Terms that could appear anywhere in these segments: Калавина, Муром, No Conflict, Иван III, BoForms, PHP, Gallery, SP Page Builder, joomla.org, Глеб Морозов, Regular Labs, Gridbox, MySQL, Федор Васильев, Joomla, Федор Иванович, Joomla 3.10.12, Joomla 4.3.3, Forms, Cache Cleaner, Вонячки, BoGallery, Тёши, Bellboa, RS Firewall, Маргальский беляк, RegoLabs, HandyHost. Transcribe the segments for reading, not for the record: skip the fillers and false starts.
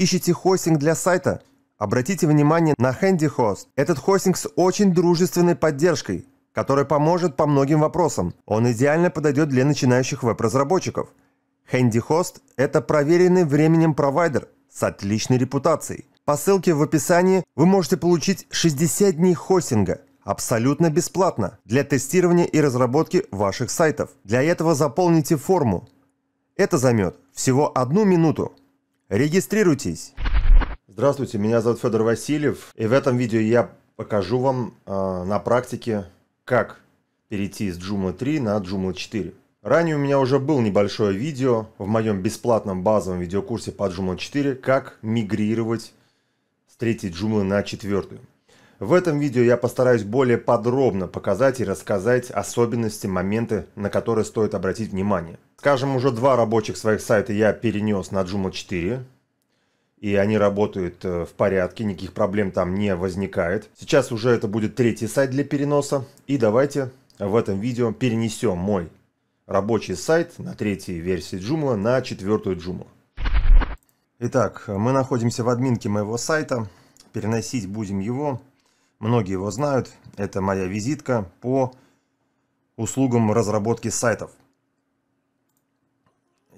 Ищете хостинг для сайта? Обратите внимание на HandyHost. Этот хостинг с очень дружественной поддержкой, который поможет по многим вопросам. Он идеально подойдет для начинающих веб-разработчиков. HandyHost – это проверенный временем провайдер с отличной репутацией. По ссылке в описании вы можете получить 60 дней хостинга абсолютно бесплатно для тестирования и разработки ваших сайтов. Для этого заполните форму. Это займет всего 1 минуту. Регистрируйтесь. Здравствуйте, меня зовут Федор Васильев, и в этом видео я покажу вам на практике, как перейти из Joomla 3 на Joomla 4. Ранее у меня уже было небольшое видео в моем бесплатном базовом видеокурсе по Joomla 4, как мигрировать с 3-й Joomla на 4-ю. В этом видео я постараюсь более подробно показать и рассказать особенности, моменты, на которые стоит обратить внимание. Скажем, уже 2 рабочих своих сайта я перенес на Joomla 4. И они работают в порядке, никаких проблем там не возникает. Сейчас уже это будет 3-й сайт для переноса. И давайте в этом видео перенесем мой рабочий сайт на 3-й версии Joomla на 4-ю Joomla. Итак, мы находимся в админке моего сайта. Переносить будем его. Многие его знают. Это моя визитка по услугам разработки сайтов.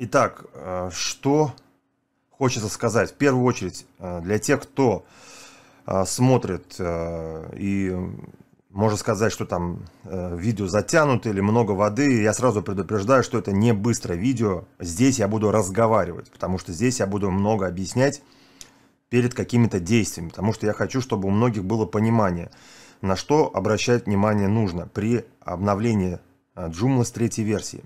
Итак, что хочется сказать. В первую очередь, для тех, кто смотрит и можно сказать, что там видео затянуто или много воды, я сразу предупреждаю, что это не быстрое видео. Здесь я буду разговаривать, потому что здесь я буду много объяснять перед какими-то действиями, потому что я хочу, чтобы у многих было понимание, на что обращать внимание нужно при обновлении Joomla с 3-й версии.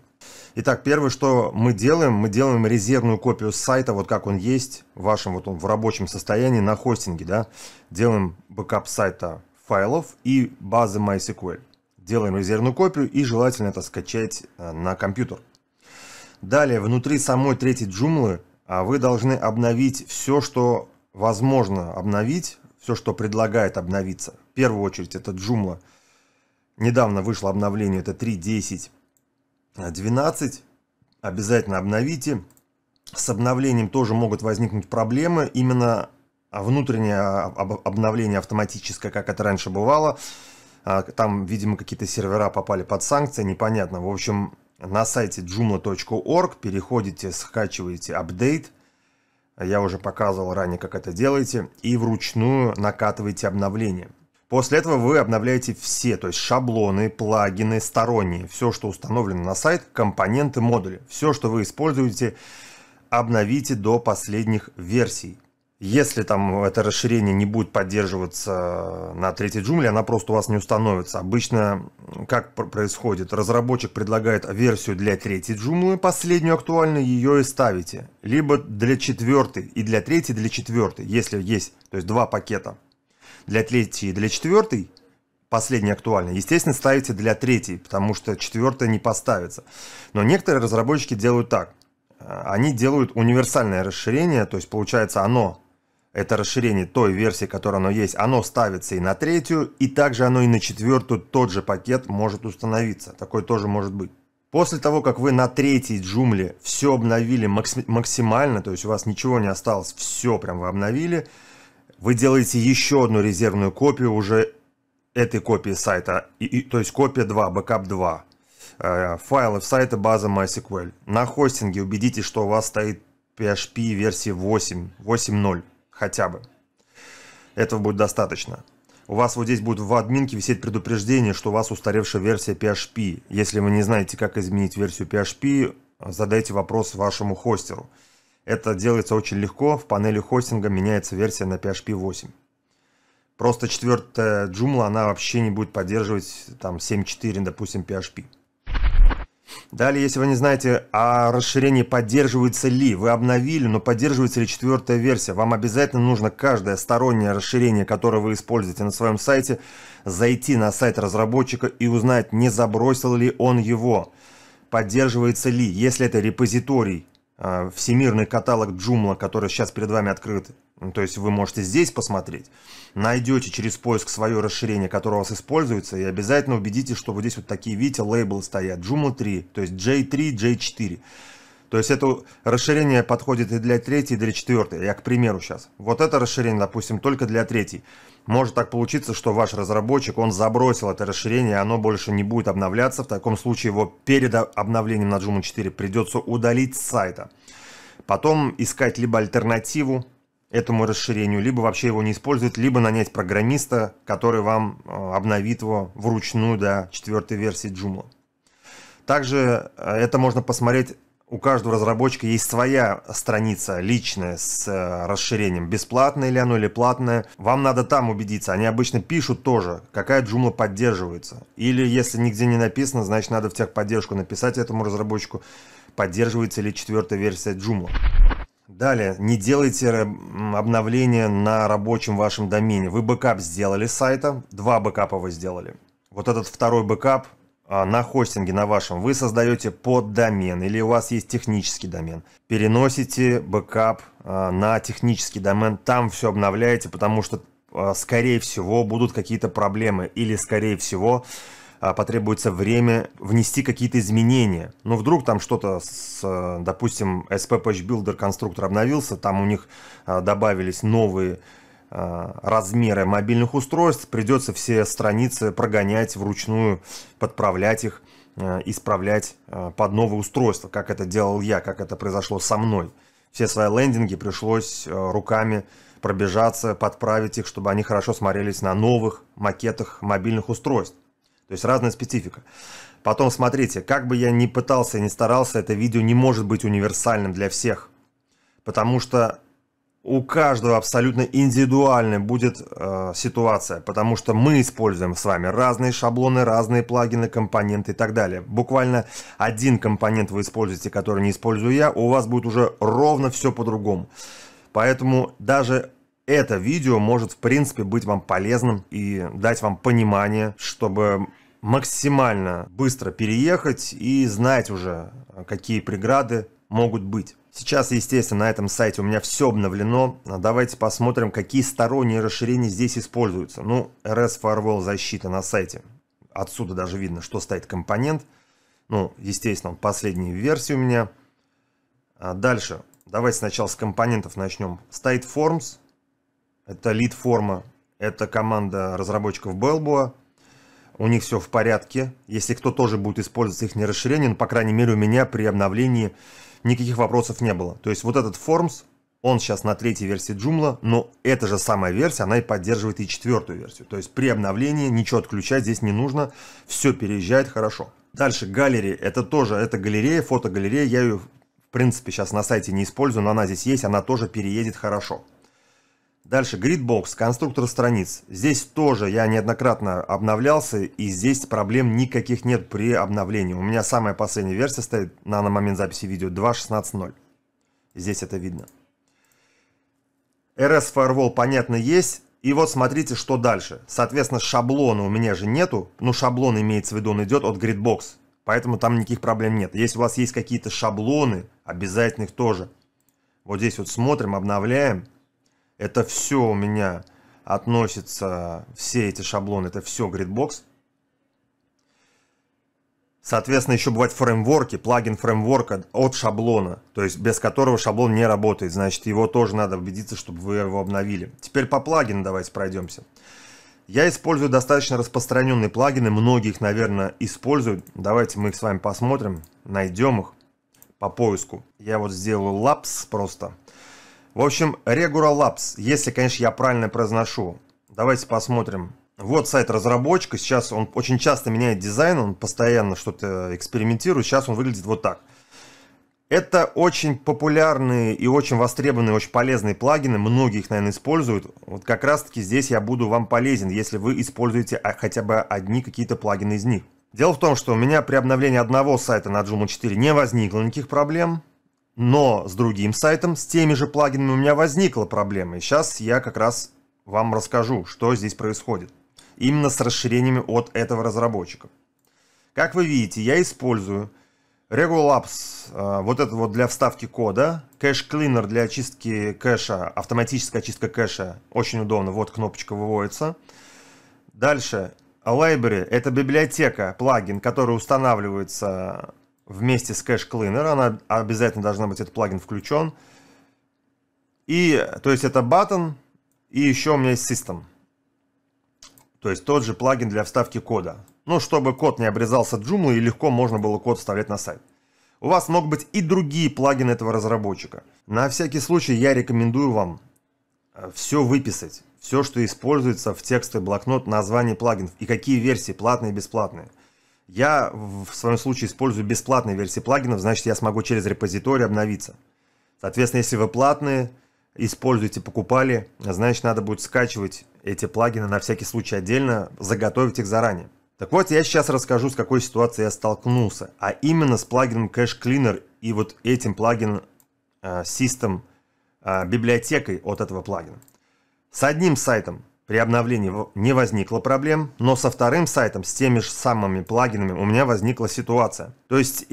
Итак, первое, что мы делаем резервную копию сайта, вот как он есть, в вашем вот он в рабочем состоянии на хостинге, да, делаем бэкап сайта файлов и базы MySQL. Делаем резервную копию и желательно это скачать на компьютер. Далее, внутри самой 3-й Joomla вы должны обновить все, что возможно обновить, все, что предлагает обновиться. В первую очередь, это Joomla. Недавно вышло обновление, это 3.10.12, обязательно обновите. С обновлением тоже могут возникнуть проблемы, именно внутреннее обновление автоматическое, как это раньше бывало. Там, видимо, какие-то сервера попали под санкции, непонятно. В общем, на сайте joomla.org переходите, скачиваете апдейт. Я уже показывал ранее, как это делаете. И вручную накатываете обновление. После этого вы обновляете все, то есть шаблоны, плагины, сторонние, все, что установлено на сайт, компоненты, модули. Все, что вы используете, обновите до последних версий. Если там это расширение не будет поддерживаться на 3-й Joomla, она просто у вас не установится. Обычно, как происходит, разработчик предлагает версию для 3-й Joomla, последнюю актуальную, ее и ставите. Либо для 4-й и для 3-й, для 4-й, если есть, то есть 2 пакета. Для 3-й и для 4-й, последний актуальный, естественно, ставите для 3-й, потому что 4-я не поставится. Но некоторые разработчики делают так. Они делают универсальное расширение, то есть получается оно, это расширение той версии, которая оно есть, оно ставится и на 3-ю, и также оно и на 4-ю, тот же пакет может установиться. Такое тоже может быть. После того, как вы на 3-й Joomla все обновили максимально, то есть у вас ничего не осталось, все прям вы обновили, вы делаете еще одну резервную копию уже этой копии сайта, то есть копия 2, бэкап 2, файлов сайта, база MySQL. На хостинге убедитесь, что у вас стоит PHP версии 8, 8.0 хотя бы. Этого будет достаточно. У вас вот здесь будет в админке висеть предупреждение, что у вас устаревшая версия PHP. Если вы не знаете, как изменить версию PHP, задайте вопрос вашему хостеру. Это делается очень легко, в панели хостинга меняется версия на PHP 8. Просто 4-я Joomla, она вообще не будет поддерживать там 7.4, допустим, PHP. Далее, если вы не знаете о расширении, поддерживается ли, вы обновили, но поддерживается ли 4-я версия, вам обязательно нужно каждое стороннее расширение, которое вы используете на своем сайте, зайти на сайт разработчика и узнать, не забросил ли он его, поддерживается ли, если это репозиторий. Всемирный каталог Joomla, который сейчас перед вами открыт, то есть вы можете здесь посмотреть, найдете через поиск свое расширение, которое у вас используется, и обязательно убедитесь, что вот здесь вот такие, видите, лейблы стоят, Joomla 3, то есть J3, J4. То есть это расширение подходит и для третьей, и для четвертой. Я к примеру сейчас. Вот это расширение, допустим, только для третьей. Может так получиться, что ваш разработчик, он забросил это расширение, оно больше не будет обновляться. В таком случае его перед обновлением на Joomla 4 придется удалить с сайта. Потом искать либо альтернативу этому расширению, либо вообще его не использовать, либо нанять программиста, который вам обновит его вручную до четвертой версии Joomla. Также это можно посмотреть, у каждого разработчика есть своя страница личная с расширением, бесплатное ли оно или платное. Вам надо там убедиться, они обычно пишут тоже, какая Joomla поддерживается. Или если нигде не написано, значит надо в техподдержку написать этому разработчику, поддерживается ли четвертая версия Joomla. Далее, не делайте обновления на рабочем вашем домене. Вы бэкап сделали с сайта, два бэкапа вы сделали. Вот этот второй бэкап на хостинге, на вашем, вы создаете поддомен, или у вас есть технический домен. Переносите бэкап на технический домен, там все обновляете, потому что, скорее всего, будут какие-то проблемы, или, скорее всего, потребуется время внести какие-то изменения. Ну, вдруг там что-то, допустим, SP Page Builder конструктор обновился, там у них добавились новые размеры мобильных устройств, придется все страницы прогонять вручную, подправлять их, исправлять под новые устройства, как это делал я, как это произошло со мной. Все свои лендинги пришлось руками пробежаться, подправить их, чтобы они хорошо смотрелись на новых макетах мобильных устройств. То есть разная специфика. Потом смотрите, как бы я ни пытался и ни старался, это видео не может быть универсальным для всех. Потому что у каждого абсолютно индивидуальная будет ситуация. Потому что мы используем с вами разные шаблоны, разные плагины, компоненты и так далее. Буквально один компонент вы используете, который не использую я, у вас будет уже ровно все по-другому. Поэтому даже это видео может, в принципе, быть вам полезным и дать вам понимание, чтобы максимально быстро переехать и знать уже, какие преграды могут быть. Сейчас, естественно, на этом сайте у меня все обновлено. Давайте посмотрим, какие сторонние расширения здесь используются. Ну, RS Firewall защита на сайте. Отсюда даже видно, что стоит компонент. Ну, естественно, последняя версия у меня. А дальше, давайте сначала с компонентов начнем. Стоит Forms. Это лид-форма, это команда разработчиков Bellboa. У них все в порядке. Если кто тоже будет использовать их расширение, ну, по крайней мере, у меня при обновлении никаких вопросов не было. То есть вот этот Forms, он сейчас на третьей версии Joomla, но эта же самая версия, она и поддерживает и четвертую версию. То есть при обновлении ничего отключать здесь не нужно, все переезжает хорошо. Дальше Gallery, это тоже, это галерея, фотогалерея. Я ее, в принципе, сейчас на сайте не использую, но она здесь есть, она тоже переедет хорошо. Дальше Gridbox, конструктор страниц. Здесь тоже я неоднократно обновлялся, и здесь проблем никаких нет при обновлении. У меня самая последняя версия стоит на момент записи видео 2.16.0. Здесь это видно. RS Firewall, понятно, есть. И вот смотрите, что дальше. Соответственно, шаблона у меня же нету. Ну, шаблон имеется в виду, он идет от Gridbox. Поэтому там никаких проблем нет. Если у вас есть какие-то шаблоны, обязательно их тоже. Вот здесь вот смотрим, обновляем. Это все у меня относится, все эти шаблоны, это все Gridbox. Соответственно, еще бывают фреймворки, плагин фреймворка от шаблона, то есть без которого шаблон не работает. Значит, его тоже надо убедиться, чтобы вы его обновили. Теперь по плагину давайте пройдемся. Я использую достаточно распространенные плагины, многие их, наверное, используют. Давайте мы их с вами посмотрим, найдем их по поиску. Я вот сделаю Labs просто. В общем, Regular Labs, если, конечно, я правильно произношу. Давайте посмотрим. Вот сайт разработчика. Сейчас он очень часто меняет дизайн, он постоянно что-то экспериментирует. Сейчас он выглядит вот так. Это очень популярные и очень востребованные, очень полезные плагины. Многие их, наверное, используют. Вот как раз-таки здесь я буду вам полезен, если вы используете хотя бы одни какие-то плагины из них. Дело в том, что у меня при обновлении одного сайта на Joomla 4 не возникло никаких проблем. Но с другим сайтом, с теми же плагинами у меня возникла проблема. И сейчас я как раз вам расскажу, что здесь происходит. Именно с расширениями от этого разработчика. Как вы видите, я использую RegoLabs, вот это вот для вставки кода. Cache Cleaner для очистки кэша, автоматическая очистка кэша. Очень удобно, вот кнопочка выводится. Дальше, Library, это библиотека, плагин, который устанавливается вместе с Cache Cleaner. Она обязательно должна быть, этот плагин включен. И, то есть это button, и еще у меня есть system. То есть тот же плагин для вставки кода. Ну, чтобы код не обрезался от Joomla и легко можно было код вставлять на сайт. У вас могут быть и другие плагины этого разработчика. На всякий случай я рекомендую вам все выписать. Все, что используется в текстовый блокнот, название плагинов и какие версии, платные и бесплатные. Я в своем случае использую бесплатные версии плагинов, значит я смогу через репозиторий обновиться. Соответственно, если вы платные, используете, покупали, значит надо будет скачивать эти плагины на всякий случай отдельно, заготовить их заранее. Так вот, я сейчас расскажу, с какой ситуацией я столкнулся, а именно с плагином Cache Cleaner и вот этим плагином System библиотекой от этого плагина. С одним сайтом при обновлении не возникло проблем, но со вторым сайтом, с теми же самыми плагинами, у меня возникла ситуация. То есть,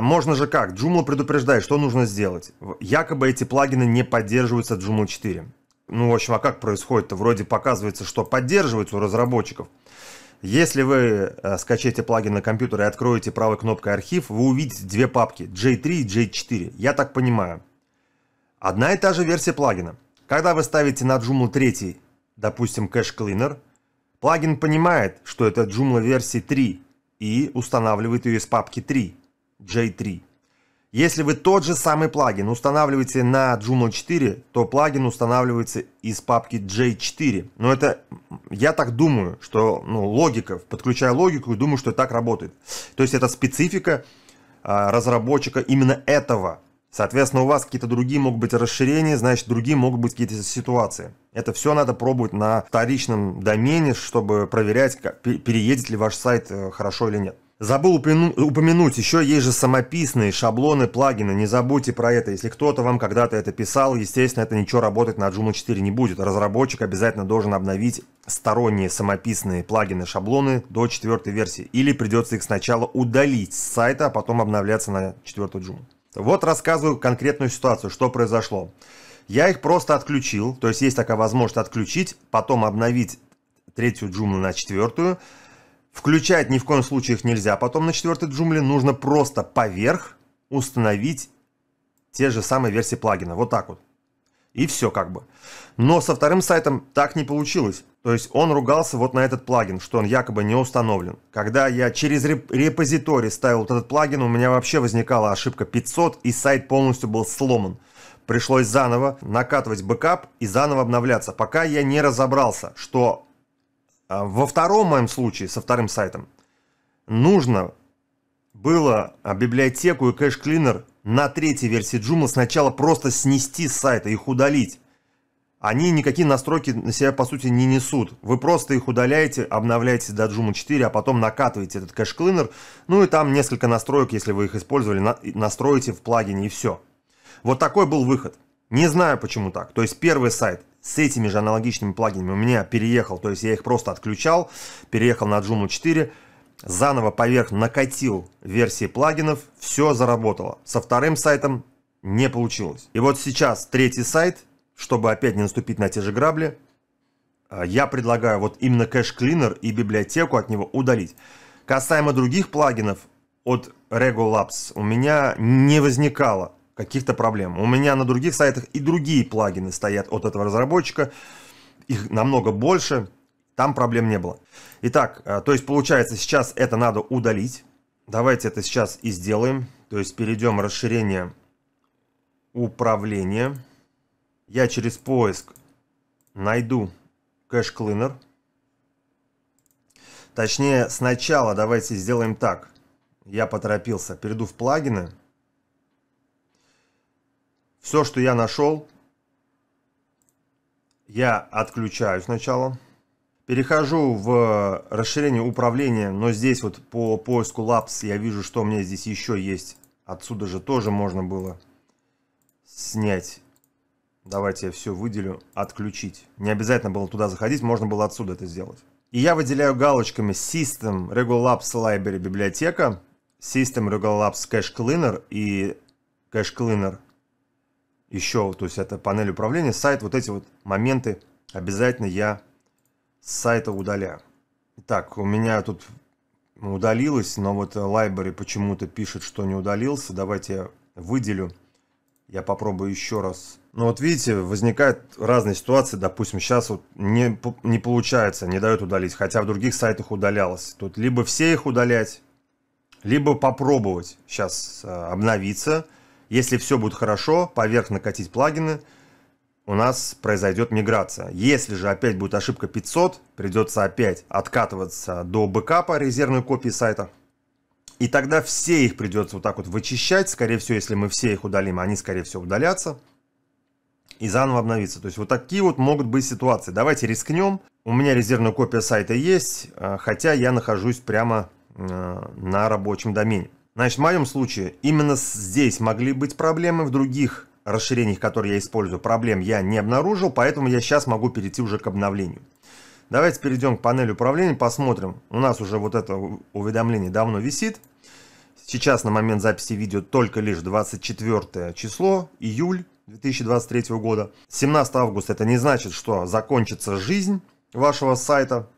можно же как, Joomla предупреждает, что нужно сделать. Якобы эти плагины не поддерживаются Joomla 4. Ну, в общем, а как происходит-то? Вроде показывается, что поддерживаются у разработчиков. Если вы скачаете плагин на компьютер и откроете правой кнопкой архив, вы увидите две папки J3 и J4. Я так понимаю. Одна и та же версия плагина. Когда вы ставите на Joomla 3, допустим, Cache Cleaner, плагин понимает, что это Joomla версии 3 и устанавливает ее из папки 3, J3. Если вы тот же самый плагин устанавливаете на Joomla 4, то плагин устанавливается из папки J4. Но это, я так думаю, что логика, подключая логику, думаю, что и так работает. То есть это специфика разработчика именно этого. Соответственно, у вас какие-то другие могут быть расширения, значит, другие могут быть какие-то ситуации. Это все надо пробовать на вторичном домене, чтобы проверять, переедет ли ваш сайт хорошо или нет. Забыл упомянуть, еще есть же самописные шаблоны, плагины, не забудьте про это. Если кто-то вам когда-то это писал, естественно, это ничего работать на Joomla 4 не будет. Разработчик обязательно должен обновить сторонние самописные плагины, шаблоны до 4-й версии. Или придется их сначала удалить с сайта, а потом обновляться на 4-ю Joomla. Вот рассказываю конкретную ситуацию, что произошло. Я их просто отключил, то есть есть такая возможность отключить, потом обновить 3-ю Joomla на 4-ю. Включать ни в коем случае их нельзя. Потом на 4-й Joomla нужно просто поверх установить те же самые версии плагина. Вот так вот. И все как бы. Но со вторым сайтом так не получилось. То есть он ругался вот на этот плагин, что он якобы не установлен. Когда я через репозиторий ставил вот этот плагин, у меня вообще возникала ошибка 500, и сайт полностью был сломан. Пришлось заново накатывать бэкап и заново обновляться, пока я не разобрался, что... Во втором моем случае, со вторым сайтом, нужно было библиотеку и Cache Cleaner на 3-й версии Joomla сначала просто снести с сайта, их удалить. Они никакие настройки на себя, по сути, не несут. Вы просто их удаляете, обновляете до Joomla 4, а потом накатываете этот Cache Cleaner. Ну и там несколько настроек, если вы их использовали, настроите в плагине и все. Вот такой был выход. Не знаю, почему так. То есть первый сайт с этими же аналогичными плагинами у меня переехал, то есть я их просто отключал, переехал на Joomla 4, заново поверх накатил версии плагинов, все заработало. Со вторым сайтом не получилось. И вот сейчас 3-й сайт, чтобы опять не наступить на те же грабли, я предлагаю вот именно Cache Cleaner и библиотеку от него удалить. Касаемо других плагинов от RegoLabs у меня не возникало каких-то проблем. У меня на других сайтах и другие плагины стоят от этого разработчика. Их намного больше. Там проблем не было. Итак, то есть получается, сейчас это надо удалить. Давайте это сейчас и сделаем. То есть перейдем в расширение управления. Я через поиск найду Cache Cleaner. Точнее, сначала давайте сделаем так. Я поторопился. Перейду в плагины. Все, что я нашел, я отключаю сначала. Перехожу в расширение управления, но здесь вот по поиску Labs я вижу, что у меня здесь еще есть. Отсюда же тоже можно было снять. Давайте я все выделю, отключить. Не обязательно было туда заходить, можно было отсюда это сделать. И я выделяю галочками System, RegoLabs, Library, библиотека, System, RegoLabs, Cache Cleaner и Cache Cleaner. Еще, то есть это панель управления, сайт, вот эти вот моменты обязательно я с сайта удаляю. Итак, у меня тут удалилось, но вот library почему-то пишет, что не удалился. Давайте я выделю. Я попробую еще раз. Ну вот видите, возникают разные ситуации. Допустим, сейчас вот не получается, не дают удалить. Хотя в других сайтах удалялось. Тут либо все их удалять, либо попробовать сейчас обновиться. Если все будет хорошо, поверх накатить плагины, у нас произойдет миграция. Если же опять будет ошибка 500, придется опять откатываться до бэкапа резервной копии сайта. И тогда все их придется вот так вот вычищать. Скорее всего, если мы все их удалим, они, скорее всего, удалятся. И заново обновиться. То есть вот такие вот могут быть ситуации. Давайте рискнем. У меня резервная копия сайта есть, хотя я нахожусь прямо на рабочем домене. Значит, в моем случае именно здесь могли быть проблемы. В других расширениях, которые я использую, проблем я не обнаружил. Поэтому я сейчас могу перейти уже к обновлению. Давайте перейдем к панели управления, посмотрим. У нас уже вот это уведомление давно висит. Сейчас на момент записи видео только лишь 24 число, июль 2023 года. 17 августа это не значит, что закончится жизнь вашего сайта.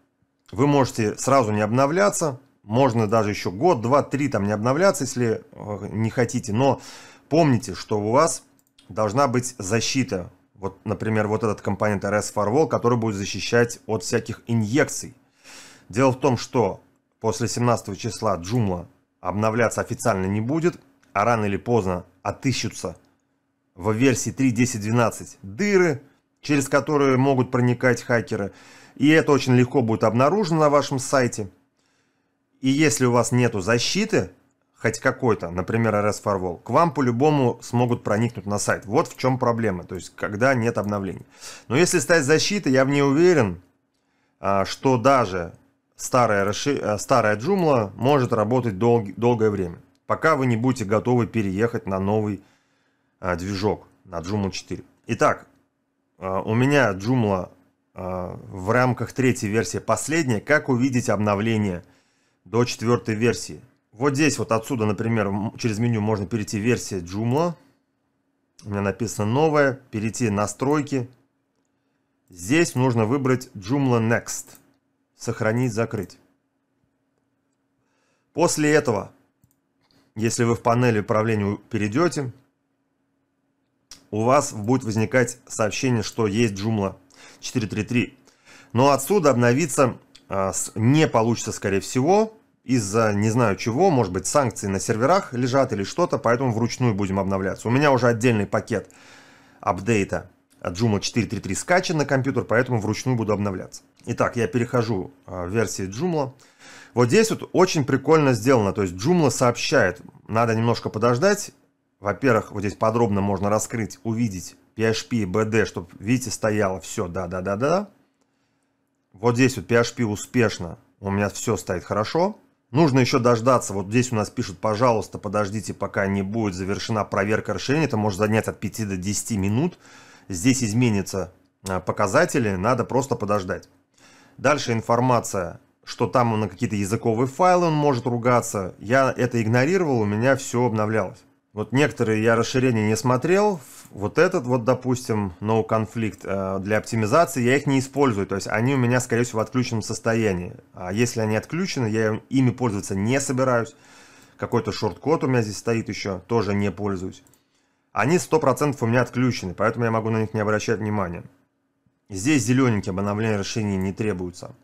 Вы можете сразу не обновляться. Можно даже еще год, два, три там не обновляться, если не хотите. Но помните, что у вас должна быть защита. Вот, например, вот этот компонент RS Firewall, который будет защищать от всяких инъекций. Дело в том, что после 17 числа Joomla обновляться официально не будет, а рано или поздно отыщутся в версии 3.10.12 дыры, через которые могут проникать хакеры. И это очень легко будет обнаружено на вашем сайте. И если у вас нету защиты, хоть какой-то, например, RS Firewall, к вам по-любому смогут проникнуть на сайт. Вот в чем проблема, то есть когда нет обновлений. Но если ставить защиту, я в ней уверен, что даже старая Joomla может работать долгое время, пока вы не будете готовы переехать на новый движок, на Joomla 4. Итак, у меня Joomla в рамках третьей версии последняя. Как увидеть обновление до четвертой версии? Вот здесь вот отсюда, например, через меню можно перейти в версию Joomla. У меня написано новая. Перейти в настройки. Здесь нужно выбрать Joomla Next. Сохранить, закрыть. После этого, если вы в панели управления перейдете, у вас будет возникать сообщение, что есть Joomla 4.3.3. Но отсюда обновиться не получится, скорее всего. Из-за не знаю чего, может быть, санкции на серверах лежат или что-то, поэтому вручную будем обновляться. У меня уже отдельный пакет апдейта от Joomla 4.3.3 скачан на компьютер, поэтому вручную буду обновляться. Итак, я перехожу в версии Joomla. Вот здесь вот очень прикольно сделано, то есть Joomla сообщает, надо немножко подождать. Во-первых, вот здесь подробно можно раскрыть, увидеть PHP, BD, чтобы, видите, стояло все, да-да-да-да. Вот здесь вот PHP успешно, у меня все стоит хорошо. Нужно еще дождаться. Вот здесь у нас пишут, пожалуйста, подождите, пока не будет завершена проверка расширения. Это может занять от 5 до 10 минут. Здесь изменятся показатели, надо просто подождать. Дальше информация, что там на какие-то языковые файлы он может ругаться. Я это игнорировал, у меня все обновлялось. Вот некоторые я расширения не смотрел. Вот этот вот, допустим, No Conflict для оптимизации, я их не использую. То есть они у меня, скорее всего, в отключенном состоянии. А если они отключены, я ими пользоваться не собираюсь. Какой-то шорт-код у меня здесь стоит еще, тоже не пользуюсь. Они 100% у меня отключены, поэтому я могу на них не обращать внимания. Здесь зелененькие обновления расширений не требуются.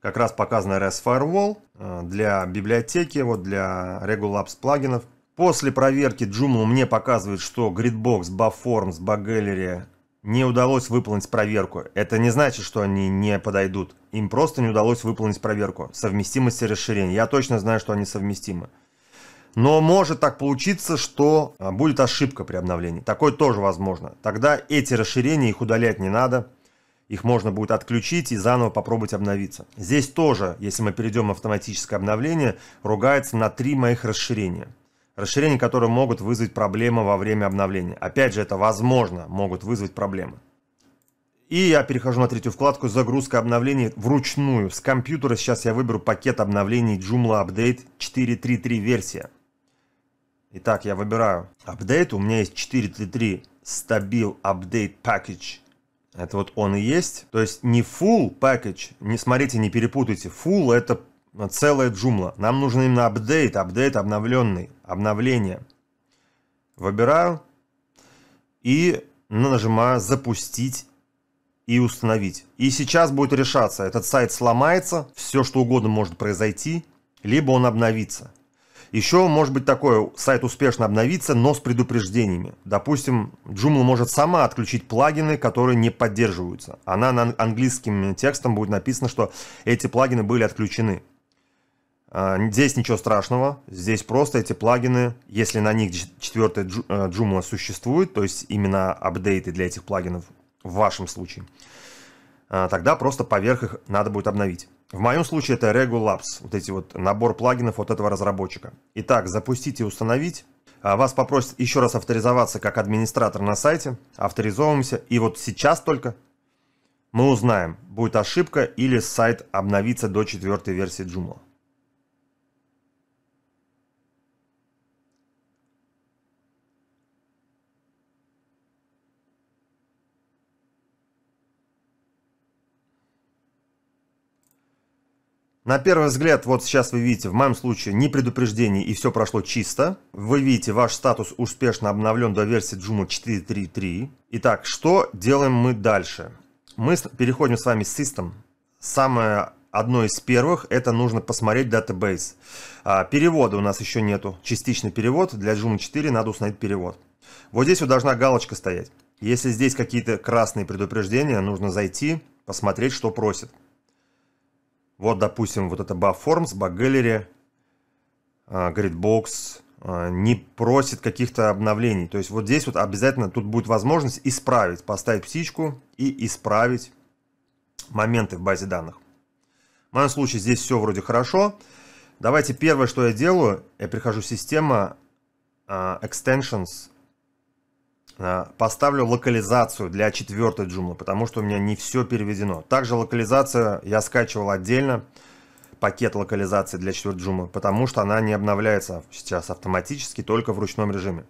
Как раз показан RS Firewall для библиотеки, вот для RegoLabs плагинов. После проверки Joomla мне показывает, что Gridbox, BoForms, BoGallery не удалось выполнить проверку. Это не значит, что они не подойдут. Им просто не удалось выполнить проверку совместимости расширений. Я точно знаю, что они совместимы. Но может так получиться, что будет ошибка при обновлении. Такое тоже возможно. Тогда эти расширения, их удалять не надо. Их можно будет отключить и заново попробовать обновиться. Здесь тоже, если мы перейдем в автоматическое обновление, ругается на 3 моих расширения. Расширения, которые могут вызвать проблемы во время обновления. Опять же, это возможно, могут вызвать проблемы. И я перехожу на третью вкладку «Загрузка обновлений» вручную. С компьютера сейчас я выберу пакет обновлений Joomla Update 4.3.3 версия. Итак, я выбираю апдейт. У меня есть 4.3.3 Stabil Update Package. Это вот он и есть. То есть не Full Package. Не смотрите, не перепутайте. Full — это целая Joomla. Нам нужен именно апдейт, обновленный, обновление. Выбираю и нажимаю «Запустить» и «Установить». И сейчас будет решаться, этот сайт сломается, все что угодно может произойти, либо он обновится. Еще может быть такое, сайт успешно обновится, но с предупреждениями. Допустим, Joomla может сама отключить плагины, которые не поддерживаются. Она на английским текстом будет написано, что эти плагины были отключены. Здесь ничего страшного. Здесь просто эти плагины, если на них 4-я Joomla существует, то есть именно апдейты для этих плагинов в вашем случае, тогда просто поверх их надо будет обновить. В моем случае это RegoLabs, вот эти вот набор плагинов от этого разработчика. Итак, запустить и установить. Вас попросят еще раз авторизоваться как администратор на сайте. Авторизовываемся. И вот сейчас только мы узнаем, будет ошибка или сайт обновится до 4-й версии Joomla. На первый взгляд, вот сейчас вы видите, в моем случае ни предупреждений и все прошло чисто. Вы видите, ваш статус успешно обновлен до версии Joomla 4.3.3. Итак, что делаем мы дальше? Мы переходим с вами в System. Самое одно из первых, это нужно посмотреть Database. Перевода у нас еще нету. Частичный перевод. Для Joomla 4 надо установить перевод. Вот здесь вот должна галочка стоять. Если здесь какие-то красные предупреждения, нужно зайти, посмотреть, что просит. Вот, допустим, вот это BoForms, BoGallery, Gridbox не просит каких-то обновлений. То есть вот здесь вот обязательно тут будет возможность исправить, поставить птичку и исправить моменты в базе данных. В моем случае здесь все вроде хорошо. Давайте первое, что я делаю, я прихожу в систему Extensions, поставлю локализацию для 4-й Joomla, потому что у меня не все переведено. Также локализация, я скачивал отдельно пакет локализации для 4-й Joomla, потому что она не обновляется сейчас автоматически, только в ручном режиме.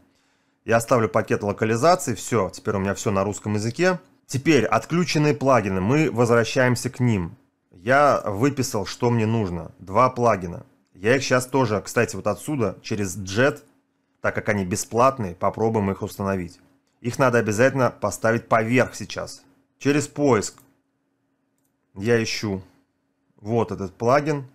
Я ставлю пакет локализации, все, теперь у меня все на русском языке. Теперь отключенные плагины, мы возвращаемся к ним. Я выписал, что мне нужно, 2 плагина. Я их сейчас тоже, кстати, вот отсюда, через Jet, так как они бесплатные, попробуем их установить. Их надо обязательно поставить поверх сейчас. Через поиск я ищу вот этот плагин.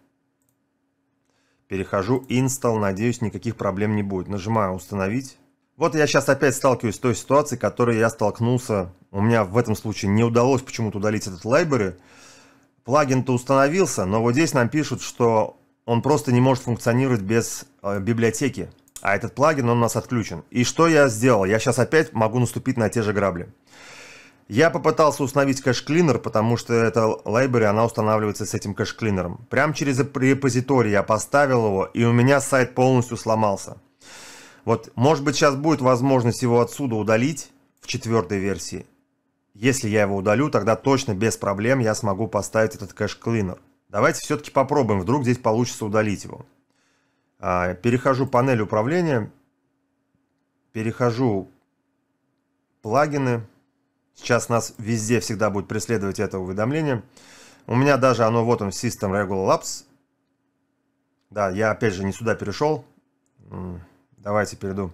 Перехожу install, надеюсь, никаких проблем не будет. Нажимаю установить. Вот я сейчас опять сталкиваюсь с той ситуацией, с которой я столкнулся. У меня в этом случае не удалось почему-то удалить этот library. Плагин-то установился, но вот здесь нам пишут, что он просто не может функционировать без библиотеки. А этот плагин, он у нас отключен. И что я сделал? Я сейчас опять могу наступить на те же грабли. Я попытался установить Cache Cleaner, потому что эта library, она устанавливается с этим Cache Cleaner. Прямо через репозиторий я поставил его, и у меня сайт полностью сломался. Вот, может быть, сейчас будет возможность его отсюда удалить в 4-й версии. Если я его удалю, тогда точно без проблем я смогу поставить этот Cache Cleaner. Давайте все-таки попробуем, вдруг здесь получится удалить его. Перехожу в панель управления, перехожу плагины. Сейчас нас везде всегда будет преследовать это уведомление. У меня даже оно, вот он, System Regular Labs. Да, я опять же не сюда перешел. Давайте перейду.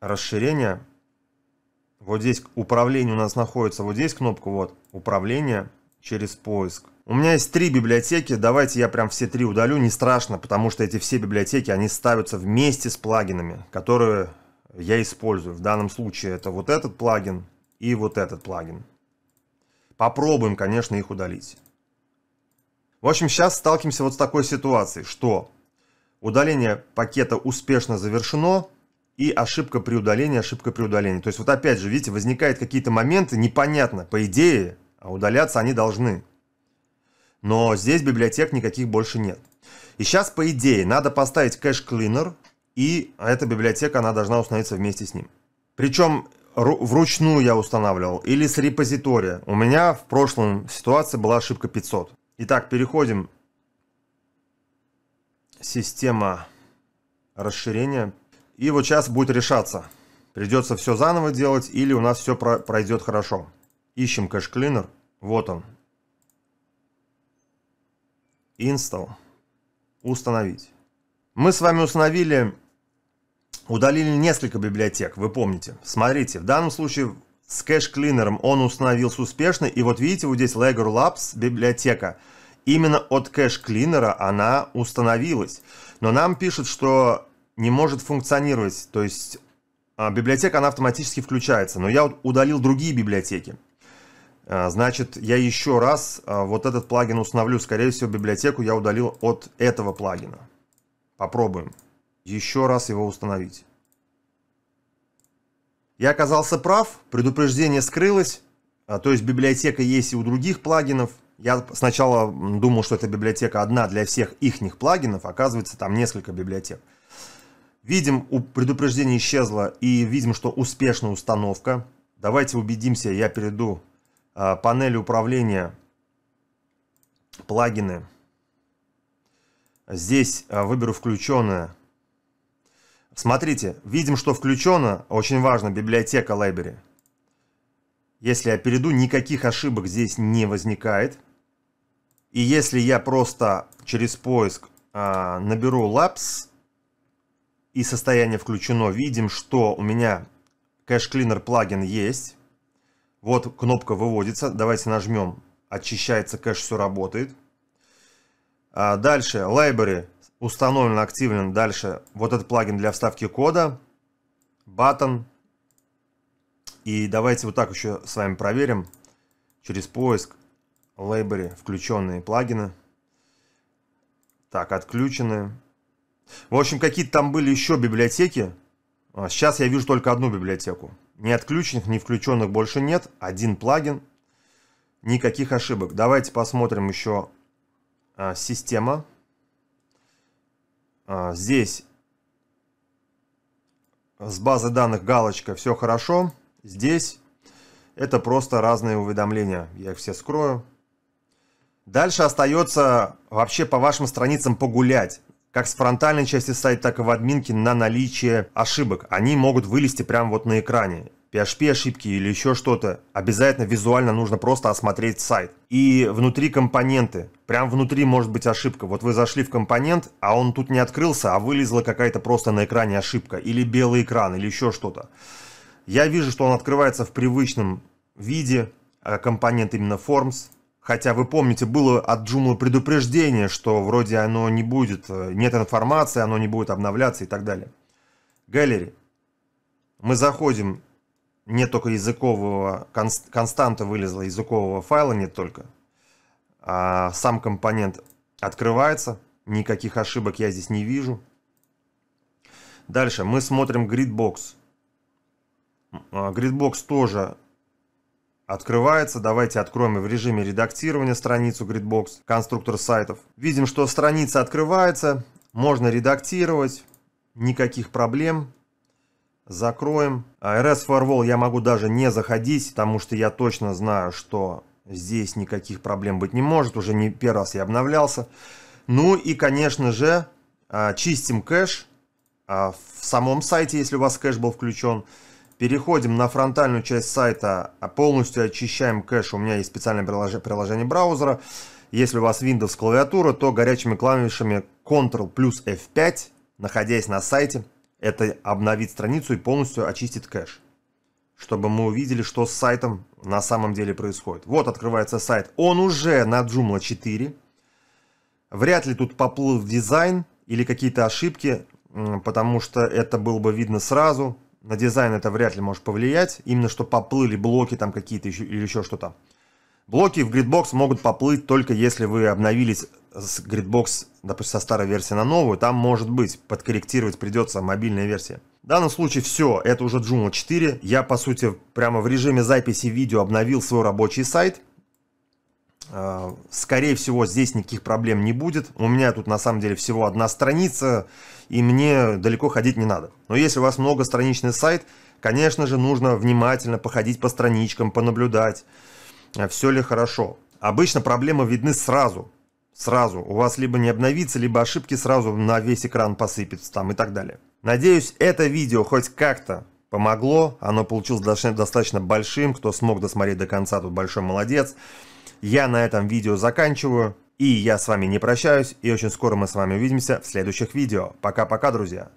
Расширение. Вот здесь управление у нас находится. Вот здесь кнопка, вот, управление через поиск. У меня есть 3 библиотеки, давайте я прям все 3 удалю, не страшно, потому что эти все библиотеки, они ставятся вместе с плагинами, которые я использую. В данном случае это вот этот плагин и вот этот плагин. Попробуем, конечно, их удалить. В общем, сейчас сталкиваемся вот с такой ситуацией, что удаление пакета успешно завершено и ошибка при удалении. То есть вот опять же, видите, возникают какие-то моменты, непонятно, по идее, а удаляться они должны. Но здесь библиотек никаких больше нет. И сейчас, по идее, надо поставить Cache Cleaner, и эта библиотека, она должна установиться вместе с ним. Причем вручную я устанавливал, или с репозитория. У меня в прошлом ситуации была ошибка 500. Итак, переходим. Система расширения. И вот сейчас будет решаться, придется все заново делать, или у нас все пройдет хорошо. Ищем Cache Cleaner. Вот он. Install. Установить. Мы с вами установили, удалили несколько библиотек, вы помните. Смотрите, в данном случае с Cache Cleaner он установился успешно. И вот видите, вот здесь Regular Labs библиотека. Именно от Cache Cleaner она установилась. Но нам пишут, что не может функционировать. То есть библиотека, она автоматически включается. Но я удалил другие библиотеки. Значит, я еще раз вот этот плагин установлю. Скорее всего, библиотеку я удалил от этого плагина. Попробуем еще раз его установить. Я оказался прав. Предупреждение скрылось. То есть библиотека есть и у других плагинов. Я сначала думал, что эта библиотека одна для всех ихних плагинов. Оказывается, там несколько библиотек. Видим, у предупреждения исчезло. И видим, что успешная установка. Давайте убедимся. Я перейду к панели управления. Плагины. Здесь выберу включенное. Смотрите, видим, что включена, очень важно, библиотека Library. Если я перейду, никаких ошибок здесь не возникает. И если я просто через поиск наберу Labs и состояние включено, видим, что у меня Cache Cleaner плагин есть. Вот кнопка выводится. Давайте нажмем. Очищается кэш, все работает. Дальше Library установлен, активлен. Дальше вот этот плагин для вставки кода. Button. И давайте вот так еще с вами проверим. Через поиск Library включенные плагины. Так, отключенные. В общем, какие-то там были еще библиотеки. Сейчас я вижу только одну библиотеку. Ни отключенных, ни включенных больше нет. Один плагин. Никаких ошибок. Давайте посмотрим еще. Система. Здесь с базы данных галочка «Все хорошо». Здесь это просто разные уведомления. Я их все скрою. Дальше остается вообще по вашим страницам погулять. Как с фронтальной части сайта, так и в админке на наличие ошибок. Они могут вылезти прямо вот на экране. PHP ошибки или еще что-то. Обязательно визуально нужно просто осмотреть сайт. И внутри компоненты. Прям внутри может быть ошибка. Вот вы зашли в компонент, а он тут не открылся, а вылезла какая-то просто на экране ошибка. Или белый экран, или еще что-то. Я вижу, что он открывается в привычном виде. Компонент именно Forms. Хотя вы помните, было от Joomla предупреждение, что вроде оно не будет, нет информации, оно не будет обновляться и так далее. Gallery. Мы заходим. Нет только языкового, константа вылезла, языкового файла нет только. А сам компонент открывается, никаких ошибок я здесь не вижу. Дальше мы смотрим Gridbox. Gridbox тоже открывается. Давайте откроем и в режиме редактирования страницу Gridbox, конструктор сайтов. Видим, что страница открывается, можно редактировать, никаких проблем. Закроем. RS Firewall я могу даже не заходить, потому что я точно знаю, что здесь никаких проблем быть не может. Уже не первый раз я обновлялся. Ну и, конечно же, чистим кэш в самом сайте, если у вас кэш был включен. Переходим на фронтальную часть сайта, полностью очищаем кэш. У меня есть специальное приложение браузера. Если у вас Windows клавиатура, то горячими клавишами Ctrl плюс F5, находясь на сайте, это обновит страницу и полностью очистит кэш. Чтобы мы увидели, что с сайтом на самом деле происходит. Вот открывается сайт. Он уже на Joomla 4. Вряд ли тут поплыл дизайн или какие-то ошибки, потому что это было бы видно сразу. На дизайн это вряд ли может повлиять. Именно что поплыли блоки там какие-то или еще что-то. Блоки в Gridbox могут поплыть только если вы обновились с Gridbox, допустим, со старой версии на новую, там, может быть, подкорректировать придется мобильная версия. В данном случае все, это уже Joomla 4. Я, по сути, прямо в режиме записи видео обновил свой рабочий сайт. Скорее всего, здесь никаких проблем не будет. У меня тут, на самом деле, всего одна страница, и мне далеко ходить не надо. Но если у вас многостраничный сайт, конечно же, нужно внимательно походить по страничкам, понаблюдать, все ли хорошо. Обычно проблемы видны сразу. Сразу. У вас либо не обновится, либо ошибки сразу на весь экран посыпятся там и так далее. Надеюсь, это видео хоть как-то помогло. Оно получилось достаточно большим. Кто смог досмотреть до конца, тут большой молодец. Я на этом видео заканчиваю. И я с вами не прощаюсь, и очень скоро мы с вами увидимся в следующих видео. Пока-пока, друзья!